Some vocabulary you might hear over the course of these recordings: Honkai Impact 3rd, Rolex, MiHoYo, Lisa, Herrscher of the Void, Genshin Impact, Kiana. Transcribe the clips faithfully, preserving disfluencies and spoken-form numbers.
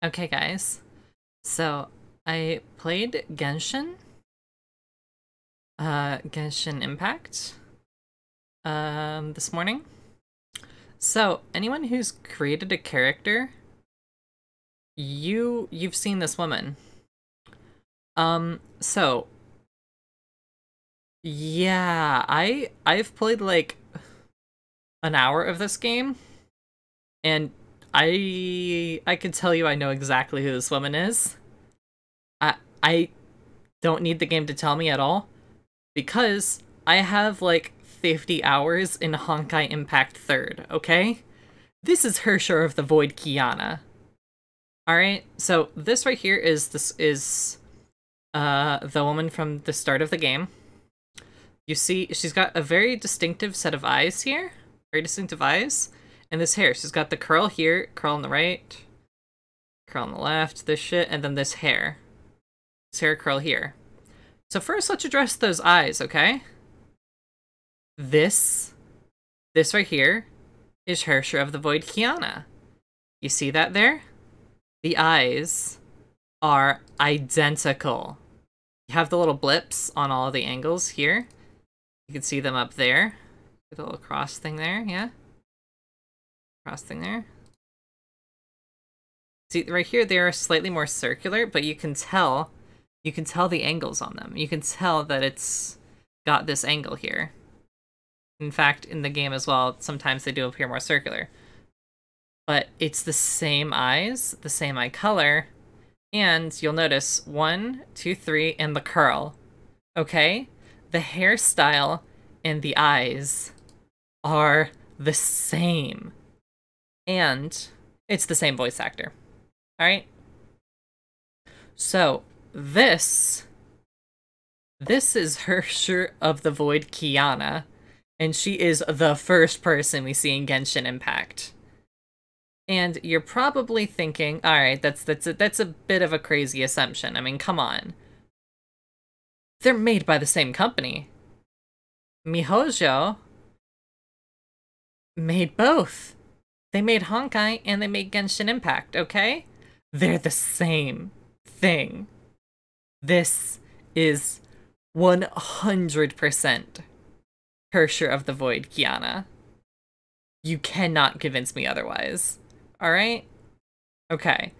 Okay guys, so I played Genshin, uh, Genshin Impact um, this morning. So anyone who's created a character, you, you've seen this woman. Um, so yeah, I, I've played like an hour of this game and I I could tell you I know exactly who this woman is. I I don't need the game to tell me at all, because I have like fifty hours in Honkai Impact third, okay? This is Herrscher of the Void Kiana. Alright, so this right here is this is uh the woman from the start of the game. You see she's got a very distinctive set of eyes here. Very distinctive eyes. And this hair, she's got the curl here, curl on the right, curl on the left, this shit, and then this hair. This hair curl here. So first let's address those eyes, okay? This, this right here, is Herrscher of the Void Kiana. You see that there? The eyes are identical. You have the little blips on all of the angles here. You can see them up there. The little cross thing there, yeah? Thing there. See right here, they are slightly more circular, but you can tell, you can tell the angles on them. You can tell that it's got this angle here. In fact, in the game as well, sometimes they do appear more circular. But it's the same eyes, the same eye color, and you'll notice one, two, three, and the curl. Okay? The hairstyle and the eyes are the same. And it's the same voice actor, all right? So this, this is Herrscher of the Void Kiana, and she is the first person we see in Genshin Impact. And you're probably thinking, all right, that's, that's, a, that's a bit of a crazy assumption. I mean, come on. They're made by the same company. MiHoYo made both. They made Honkai and they made Genshin Impact, okay? They're the same thing. This is one hundred percent Herrscher of the Void Kiana. You cannot convince me otherwise, all right? Okay.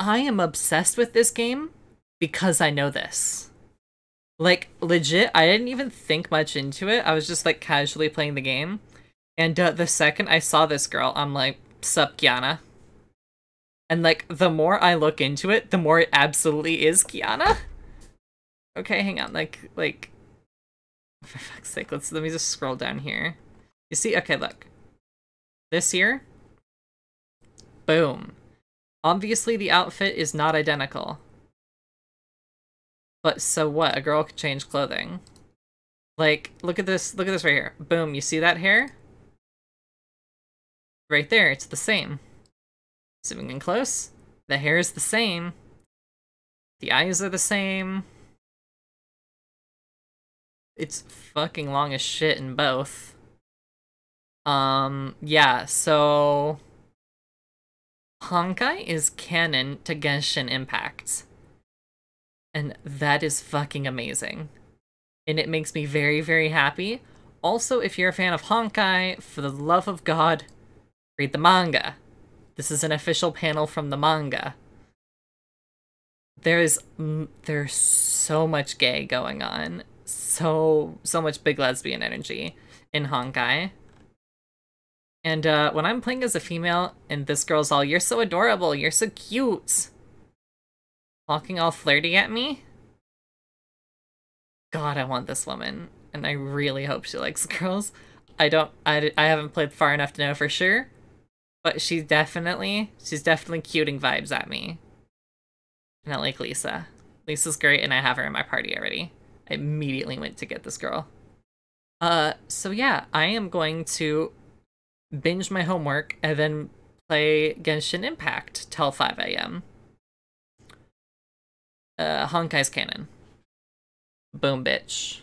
I am obsessed with this game because I know this. Like, legit, I didn't even think much into it. I was just, like, casually playing the game. And uh, the second I saw this girl, I'm like, sup, Kiana. And like, the more I look into it, the more it absolutely is Kiana. Okay, hang on, like, like, for fuck's sake, let's, let me just scroll down here. You see, okay, look. This here, boom. Obviously the outfit is not identical. But so what, a girl could change clothing. Like, look at this, look at this right here. Boom, you see that hair? Right there, it's the same. Zooming in close, the hair is the same. The eyes are the same. It's fucking long as shit in both. Um, yeah, so... Honkai is canon to Genshin Impact. And that is fucking amazing. And it makes me very, very happy. Also, if you're a fan of Honkai, for the love of God, read the manga. This is an official panel from the manga. There is there's so much gay going on. So, so much big lesbian energy in Honkai. And uh, when I'm playing as a female and this girl's all, you're so adorable, you're so cute, talking all flirty at me. God, I want this woman. And I really hope she likes girls. I don't, I, I haven't played far enough to know for sure. But she's definitely, she's definitely cuting vibes at me. And I like Lisa. Lisa's great and I have her in my party already. I immediately went to get this girl. Uh, so yeah, I am going to binge my homework and then play Genshin Impact till five A M Uh, Honkai's canon. Boom, bitch.